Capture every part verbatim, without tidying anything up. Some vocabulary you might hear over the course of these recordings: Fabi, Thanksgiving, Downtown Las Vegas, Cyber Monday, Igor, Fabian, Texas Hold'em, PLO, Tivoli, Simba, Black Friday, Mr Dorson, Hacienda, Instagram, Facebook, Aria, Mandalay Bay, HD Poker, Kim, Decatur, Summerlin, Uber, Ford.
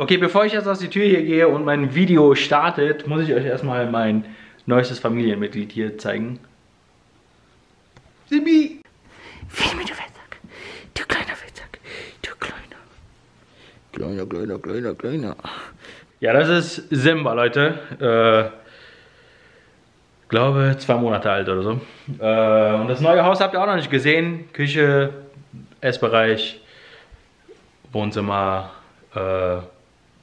Okay, bevor ich jetzt aus die Tür hier gehe und mein Video startet, muss ich euch erstmal mein neuestes Familienmitglied hier zeigen. Simbi! Filme, du Fettsack! Du kleiner Fettsack! Du kleiner! Kleiner, kleiner, kleiner, kleiner! Ja, das ist Simba, Leute. Äh, glaube, zwei Monate alt oder so. Äh, und das neue Haus habt ihr auch noch nicht gesehen. Küche, Essbereich, Wohnzimmer, äh...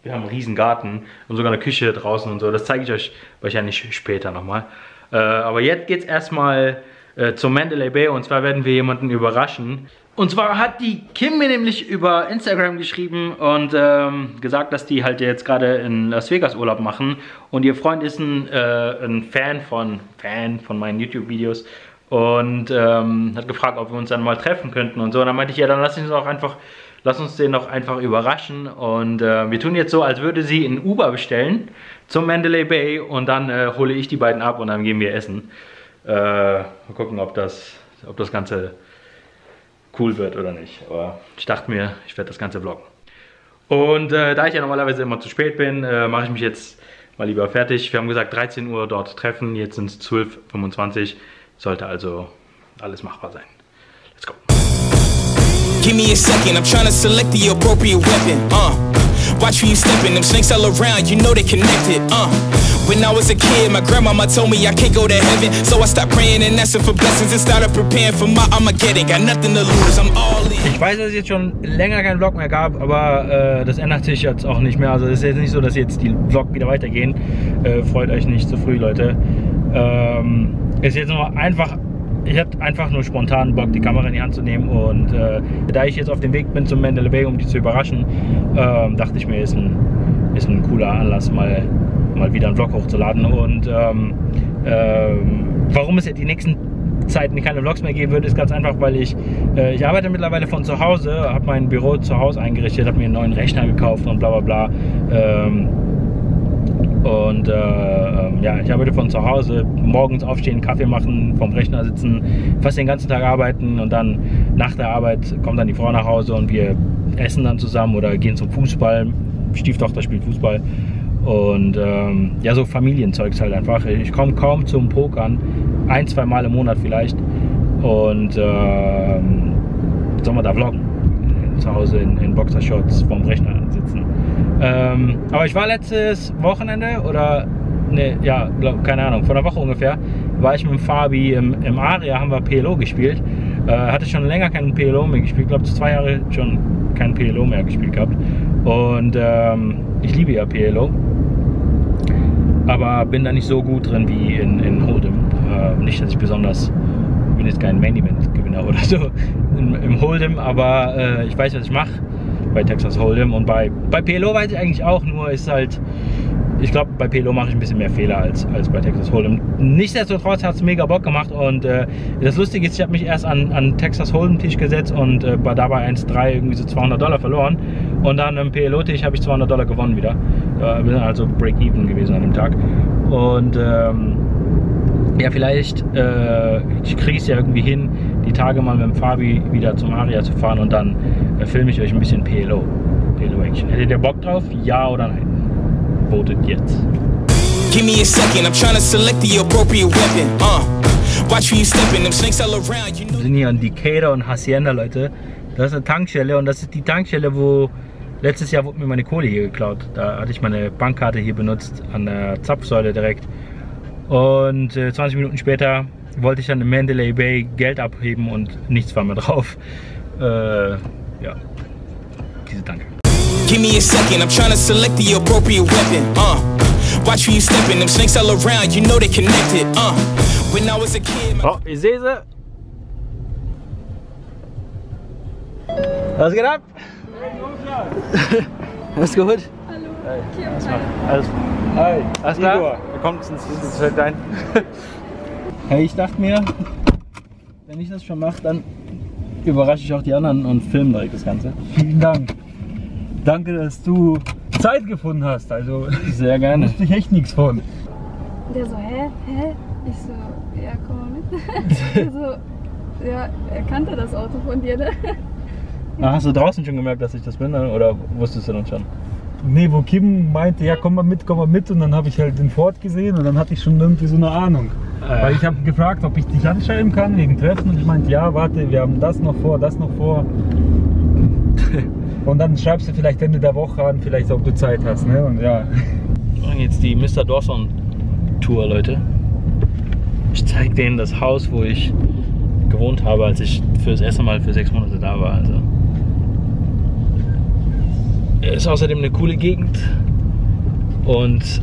wir haben einen riesen Garten und sogar eine Küche draußen und so. Das zeige ich euch wahrscheinlich später nochmal. Äh, aber jetzt geht es erstmal äh, zum Mandalay Bay und zwar werden wir jemanden überraschen. Und zwar hat die Kim mir nämlich über Instagram geschrieben und ähm, gesagt, dass die halt jetzt gerade in Las Vegas Urlaub machen. Und ihr Freund ist ein, äh, ein Fan von, Fan von meinen YouTube-Videos und ähm, hat gefragt, ob wir uns dann mal treffen könnten und so. Und dann meinte ich, ja, dann lass ich uns auch einfach... Lass uns den noch einfach überraschen und äh, wir tun jetzt so, als würde sie einen Uber bestellen zum Mandalay Bay und dann äh, hole ich die beiden ab und dann gehen wir essen. Äh, mal gucken, ob das, ob das Ganze cool wird oder nicht. Aber ich dachte mir, ich werde das Ganze vloggen. Und äh, da ich ja normalerweise immer zu spät bin, äh, mache ich mich jetzt mal lieber fertig. Wir haben gesagt, dreizehn Uhr dort treffen, jetzt sind es zwölf Uhr fünfundzwanzig. Sollte also alles machbar sein. Let's go. Give me a second, I'm trying to select the appropriate weapon, uh Watch where you steppin', them snakes all around, you know they connected, uh When I was a kid, my grandmama told me I can't go to heaven So I stopped praying and asking for blessings and started preparing for my Armageddon Got nothing to lose, I'm all in. Ich weiß, dass es jetzt schon länger keinen Vlog mehr gab, aber äh, das ändert sich jetzt auch nicht mehr. Also es ist jetzt nicht so, dass jetzt die Vlog wieder weitergehen. Äh, freut euch nicht zu früh, Leute. Ähm, ist jetzt nur einfach... Ich habe einfach nur spontan Bock, die Kamera in die Hand zu nehmen und äh, da ich jetzt auf dem Weg bin zum Mandalay Bay, um die zu überraschen, ähm, dachte ich mir, ist ein, ist ein cooler Anlass, mal, mal wieder einen Vlog hochzuladen. Und ähm, ähm, warum es jetzt die nächsten Zeiten keine Vlogs mehr geben wird, ist ganz einfach, weil ich, äh, ich arbeite mittlerweile von zu Hause, habe mein Büro zu Hause eingerichtet, habe mir einen neuen Rechner gekauft und bla bla bla. Ähm, Und äh, ja, ich arbeite von zu Hause, morgens aufstehen, Kaffee machen, vom Rechner sitzen, fast den ganzen Tag arbeiten und dann nach der Arbeit kommt dann die Frau nach Hause und wir essen dann zusammen oder gehen zum Fußball. Stieftochter spielt Fußball und ähm, ja, so Familienzeugs halt einfach. Ich komme kaum zum Pokern, ein, zwei Mal im Monat vielleicht und äh, sollen wir da vloggen, zu Hause in, in Boxershorts vom Rechner sitzen. Ähm, aber ich war letztes Wochenende oder, ne, ja, glaub, keine Ahnung, vor einer Woche ungefähr, war ich mit Fabi im, im Aria, haben wir P L O gespielt. Äh, hatte schon länger keinen P L O mehr gespielt, glaube ich, zwei Jahre schon kein P L O mehr gespielt gehabt. Und ähm, ich liebe ja P L O, aber bin da nicht so gut drin wie in, in Hold'em. Äh, nicht, dass ich besonders, ich bin jetzt kein Main-Event-Gewinner oder so im, im Hold'em, aber äh, ich weiß, was ich mache. Bei Texas Hold'em und bei, bei P L O weiß ich eigentlich auch, nur ist halt, ich glaube, bei P L O mache ich ein bisschen mehr Fehler als, als bei Texas Hold'em. Nichtsdestotrotz hat es mega Bock gemacht und äh, das Lustige ist, ich habe mich erst an, an Texas Hold'em Tisch gesetzt und äh, war dabei eins Komma drei irgendwie so zweihundert Dollar verloren und dann am P L O Tisch habe ich zweihundert Dollar gewonnen wieder. Äh, bin also Break-Even gewesen an dem Tag und ähm, ja, vielleicht äh, ich kriege es ja irgendwie hin, die Tage mal mit dem Fabi wieder zum Aria zu fahren und dann äh, filme ich euch ein bisschen P L O. P L O Action. Hättet ihr Bock drauf? Ja oder nein? Votet jetzt. Give me a second, I'm trying to select the appropriate weapon. Uh, watch where you steppin', them snakes all around, you know. Wir sind hier in Decatur und Hacienda, Leute. Das ist eine Tankstelle und das ist die Tankstelle, wo letztes Jahr wurde mir meine Kohle hier geklaut. Da hatte ich meine Bankkarte hier benutzt, an der Zapfsäule direkt. Und äh, zwanzig Minuten später wollte ich dann im Mandalay Bay Geld abheben und nichts war mehr drauf. Äh, ja, diese Danke. Give me a second, I'm trying to select the appropriate weapon. Uh, watch where you steppin', them snakes all around, you know they connected. Uh, when I was a kid. Oh, ich sehe sie. Was geht ab? Alles gut? Hallo. Hey. Kim, alles gut. Hi, alles klar? Igor, er kommt ins Feld ein. Hey, ich dachte mir, wenn ich das schon mache, dann überrasche ich auch die anderen und filme direkt das Ganze. Vielen Dank. Danke, dass du Zeit gefunden hast. Also, sehr gerne. Da wusste ich echt nichts von. Der so, hä? Hä? Ich so, ja, komm mal mit. Der so, ja, er kannte das Auto von dir, ne? Ah, hast du draußen schon gemerkt, dass ich das bin? Oder wusstest du dann schon? nee, wo Kim meinte, ja komm mal mit, komm mal mit, und dann habe ich halt den Ford gesehen und dann hatte ich schon irgendwie so eine Ahnung. Äh. Weil ich habe gefragt, ob ich dich anschreiben kann wegen Treffen, und ich meinte, ja warte, wir haben das noch vor, das noch vor. Und dann schreibst du vielleicht Ende der Woche an, vielleicht ob du Zeit hast, ne? Und ja. Wir machen jetzt die Mister Dawson Tour, Leute. Ich zeige denen das Haus, wo ich gewohnt habe, als ich für das erste Mal für sechs Monate da war. Also. Ist außerdem eine coole Gegend, und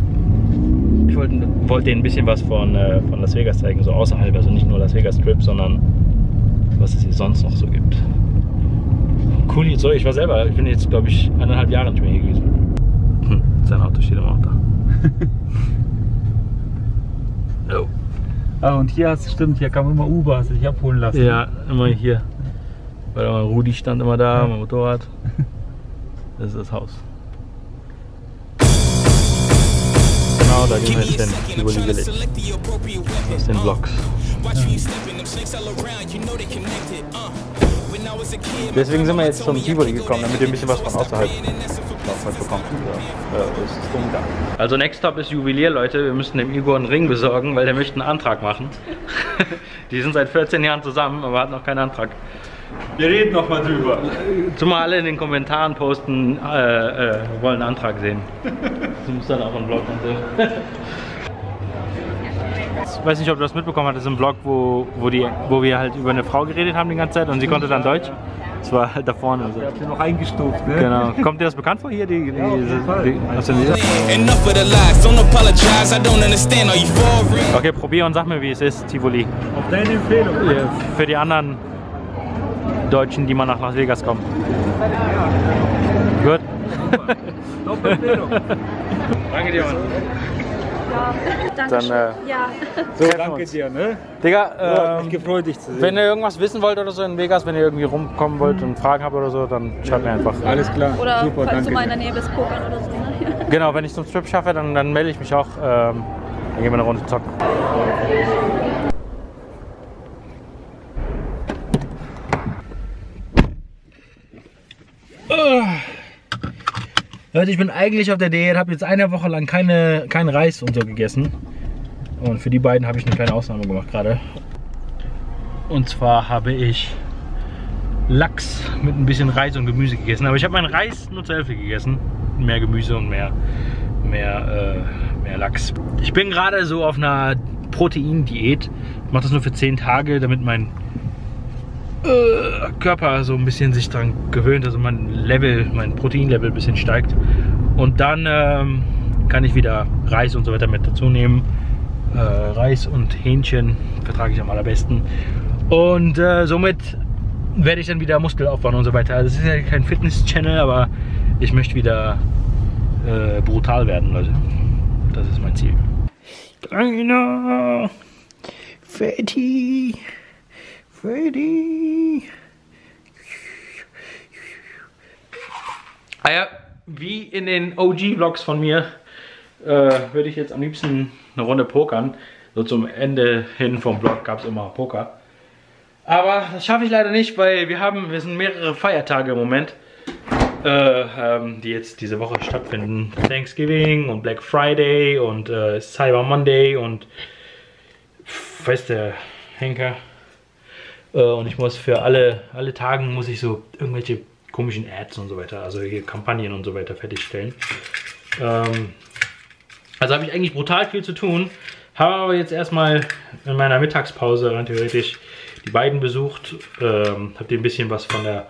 ich wollte wollt denen ein bisschen was von, äh, von Las Vegas zeigen, so außerhalb, also nicht nur Las Vegas Strip, sondern was es hier sonst noch so gibt. Cool, jetzt, so, ich war selber, ich bin jetzt glaube ich eineinhalb Jahre nicht mehr hier gewesen. Hm, sein Auto steht immer auch da. Oh. Ah, und hier hast du, stimmt, hier kann man immer Uber sich abholen lassen. Ja, immer hier. Weil mein Rudi stand immer da, mein Motorrad. Das ist das Haus. Genau, da gehen wir jetzt hin. Tivoli Village. Aus den Blocks. Deswegen sind wir jetzt zum Tivoli gekommen, damit ihr ein bisschen was von außerhalb bekommt. Also next stop ist Juwelier, Leute. Wir müssen dem Igor einen Ring besorgen, weil der möchte einen Antrag machen. Die sind seit vierzehn Jahren zusammen, aber hat noch keinen Antrag. Wir reden noch mal drüber. Zumal alle in den Kommentaren posten, äh, äh, wir wollen einen Antrag sehen. Das muss dann auch ein Vlog sein. Ich weiß nicht, ob du das mitbekommen hattest im Vlog, wo, wo, die, wo wir halt über eine Frau geredet haben die ganze Zeit und sie konnte dann Deutsch. Das war halt da vorne. Also. Ich hab sie noch eingestuft, ne? Genau. Kommt dir das bekannt vor hier? Die, die, ja, die, die, okay, probier und sag mir, wie es ist, Tivoli. Auf deine Empfehlung. Für die anderen Deutschen, die mal nach Las Vegas kommen. Gut. Danke dir, Mann. Ja. Dann, äh, ja. So, danke dir, ne? Digga, ähm, ich gefreut dich zu sehen. Wenn ihr irgendwas wissen wollt oder so in Vegas, wenn ihr irgendwie rumkommen wollt mhm. und Fragen habt oder so, dann schreibt ja. mir einfach. Alles klar. Oder super, falls danke du mal in der Nähe bist, pokern oder so. Ne? Genau, wenn ich zum Strip schaffe, dann, dann melde ich mich auch. Ähm, dann gehen wir eine Runde zocken. Leute, ich bin eigentlich auf der Diät, habe jetzt eine Woche lang keine, keinen Reis und so gegessen. Und für die beiden habe ich eine kleine Ausnahme gemacht gerade. Und zwar habe ich Lachs mit ein bisschen Reis und Gemüse gegessen. Aber ich habe meinen Reis nur zur Hälfte gegessen. Mehr Gemüse und mehr, mehr, äh, mehr Lachs. Ich bin gerade so auf einer Proteindiät. Ich mache das nur für zehn Tage, damit mein Körper so ein bisschen sich dran gewöhnt, also mein Level, mein Proteinlevel ein bisschen steigt, und dann ähm, kann ich wieder Reis und so weiter mit dazu nehmen. Äh, Reis und Hähnchen vertrage ich am allerbesten, und äh, somit werde ich dann wieder Muskel aufbauen und so weiter. Also es ist ja kein Fitness-Channel, aber ich möchte wieder äh, brutal werden, Leute. Das ist mein Ziel. Kleiner, Fetti. Ready. Ah ja, wie in den O G-Vlogs von mir äh, würde ich jetzt am liebsten eine Runde pokern. So zum Ende hin vom Vlog gab es immer Poker. Aber das schaffe ich leider nicht, weil wir haben, wir sind mehrere Feiertage im Moment, äh, ähm, die jetzt diese Woche stattfinden. Thanksgiving und Black Friday und äh, Cyber Monday und weiß der Henker. Und ich muss für alle, alle Tagen muss ich so irgendwelche komischen Ads und so weiter, also hier Kampagnen und so weiter fertigstellen. Ähm, also habe ich eigentlich brutal viel zu tun, habe aber jetzt erstmal in meiner Mittagspause rein theoretisch die beiden besucht, ähm, habe dir ein bisschen was von der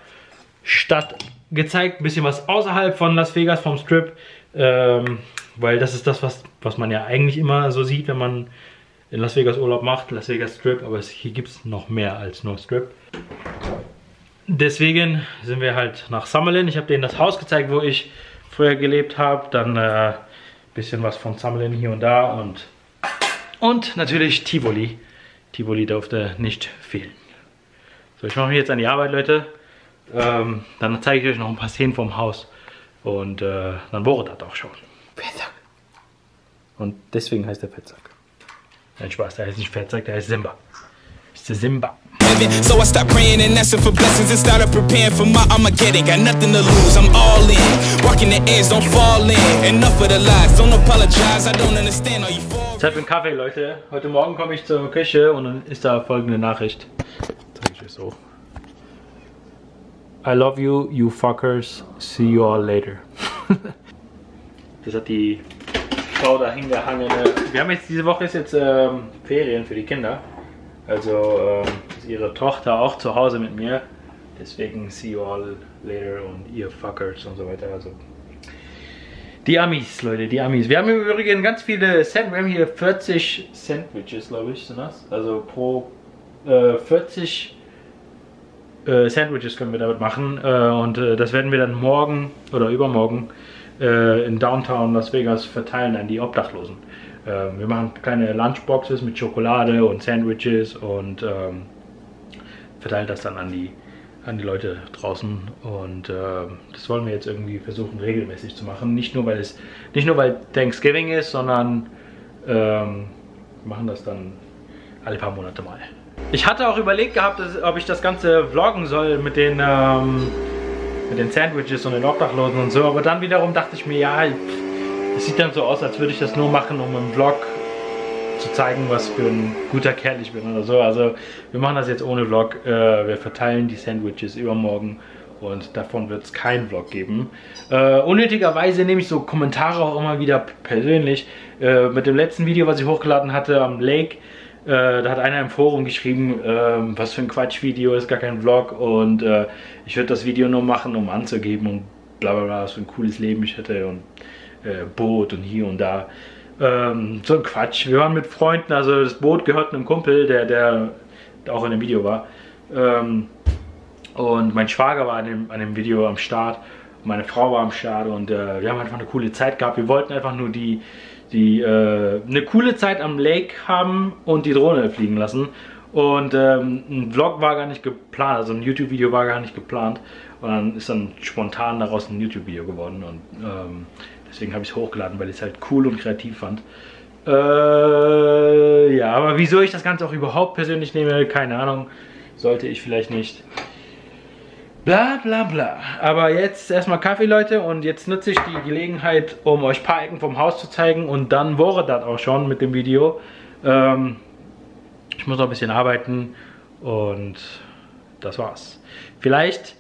Stadt gezeigt, ein bisschen was außerhalb von Las Vegas, vom Strip, ähm, weil das ist das, was, was man ja eigentlich immer so sieht, wenn man in Las Vegas Urlaub macht, Las Vegas Strip, aber hier gibt es noch mehr als nur Strip. Deswegen sind wir halt nach Summerlin. Ich habe denen das Haus gezeigt, wo ich früher gelebt habe. Dann ein äh, bisschen was von Summerlin hier und da, und, und natürlich Tivoli. Tivoli durfte nicht fehlen. So, ich mache mich jetzt an die Arbeit, Leute. Ähm, dann zeige ich euch noch ein paar Szenen vom Haus. Und äh, dann wurde das auch schon. Fettsack. Und deswegen heißt der Fettsack. Nein, Spaß, der heißt nicht Fettsack, der heißt Simba. Ist der Simba. heaven. So I stopped praying and asking for blessings and started preparing for my Armageddon. Got nothing to lose, I'm all in. Walking the edge, don't fall in. Enough of the lies, don't apologize, I don't understand. Are you for real? Zeit für einen Kaffee, Leute. Heute Morgen komme ich zur Küche und dann ist da folgende Nachricht. Zeige ich euch so. I love you, you fuckers. See you all later. Das hat die Frau da hingehangen. Wir haben jetzt, diese Woche ist jetzt ähm, Ferien für die Kinder. Also ähm, ist ihre Tochter auch zu Hause mit mir. Deswegen see you all later und ihr fuckers und so weiter. Also die Amis, Leute, die Amis. Wir haben im Übrigen ganz viele Sandwiches. Wir haben hier vierzig Sandwiches, glaube ich, sind das. Also pro äh, vierzig Äh, Sandwiches können wir damit machen äh, und äh, das werden wir dann morgen oder übermorgen äh, in Downtown Las Vegas verteilen an die Obdachlosen. Äh, wir machen kleine Lunchboxes mit Schokolade und Sandwiches und ähm, verteilen das dann an die, an die Leute draußen und äh, das wollen wir jetzt irgendwie versuchen regelmäßig zu machen. Nicht nur weil es nicht nur weil Thanksgiving ist, sondern ähm, wir machen das dann alle paar Monate mal. Ich hatte auch überlegt gehabt, dass, ob ich das Ganze vloggen soll mit den, ähm, mit den Sandwiches und den Obdachlosen und so, aber dann wiederum dachte ich mir, ja, es sieht dann so aus, als würde ich das nur machen, um im Vlog zu zeigen, was für ein guter Kerl ich bin oder so. Also wir machen das jetzt ohne Vlog, äh, wir verteilen die Sandwiches übermorgen und davon wird es keinen Vlog geben. Äh, unnötigerweise nehme ich so Kommentare auch immer wieder persönlich. Äh, mit dem letzten Video, was ich hochgeladen hatte am Lake, Äh, da hat einer im Forum geschrieben, äh, was für ein Quatschvideo, ist gar kein Vlog und äh, ich würde das Video nur machen, um anzugeben und bla bla bla, was für ein cooles Leben ich hätte und äh, Boot und hier und da. Ähm, so ein Quatsch. Wir waren mit Freunden, also das Boot gehört einem Kumpel, der, der auch in dem Video war. Ähm, und mein Schwager war an dem, an dem Video am Start, meine Frau war am Start und äh, wir haben einfach eine coole Zeit gehabt. Wir wollten einfach nur die... die äh, eine coole Zeit am Lake haben und die Drohne fliegen lassen. Und ähm, ein Vlog war gar nicht geplant, also ein YouTube-Video war gar nicht geplant. Und dann ist dann spontan daraus ein YouTube-Video geworden und ähm, deswegen habe ich es hochgeladen, weil ich es halt cool und kreativ fand. Äh, ja, aber wieso ich das Ganze auch überhaupt persönlich nehme, keine Ahnung. Sollte ich vielleicht nicht. Bla bla bla. Aber jetzt erstmal Kaffee, Leute, und jetzt nutze ich die Gelegenheit, um euch ein paar Ecken vom Haus zu zeigen und dann wäre das auch schon mit dem Video. Ähm, ich muss noch ein bisschen arbeiten und das war's. Vielleicht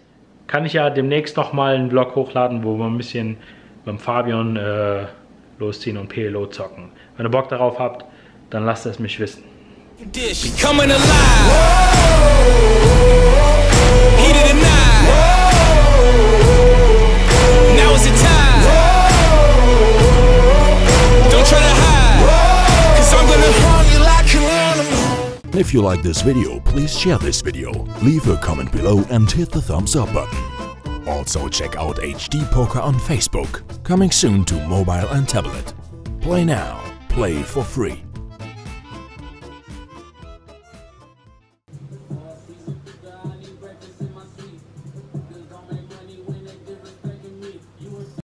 kann ich ja demnächst nochmal einen Vlog hochladen, wo wir ein bisschen mit dem Fabian äh, losziehen und P L O zocken. Wenn ihr Bock darauf habt, dann lasst es mich wissen. Now is the time. Don't try to hide, cause I'm gonna harm you like an animal. If you like this video, please share this video, leave a comment below and hit the thumbs up button. Also check out H D Poker on Facebook, coming soon to mobile and tablet. Play now, play for free.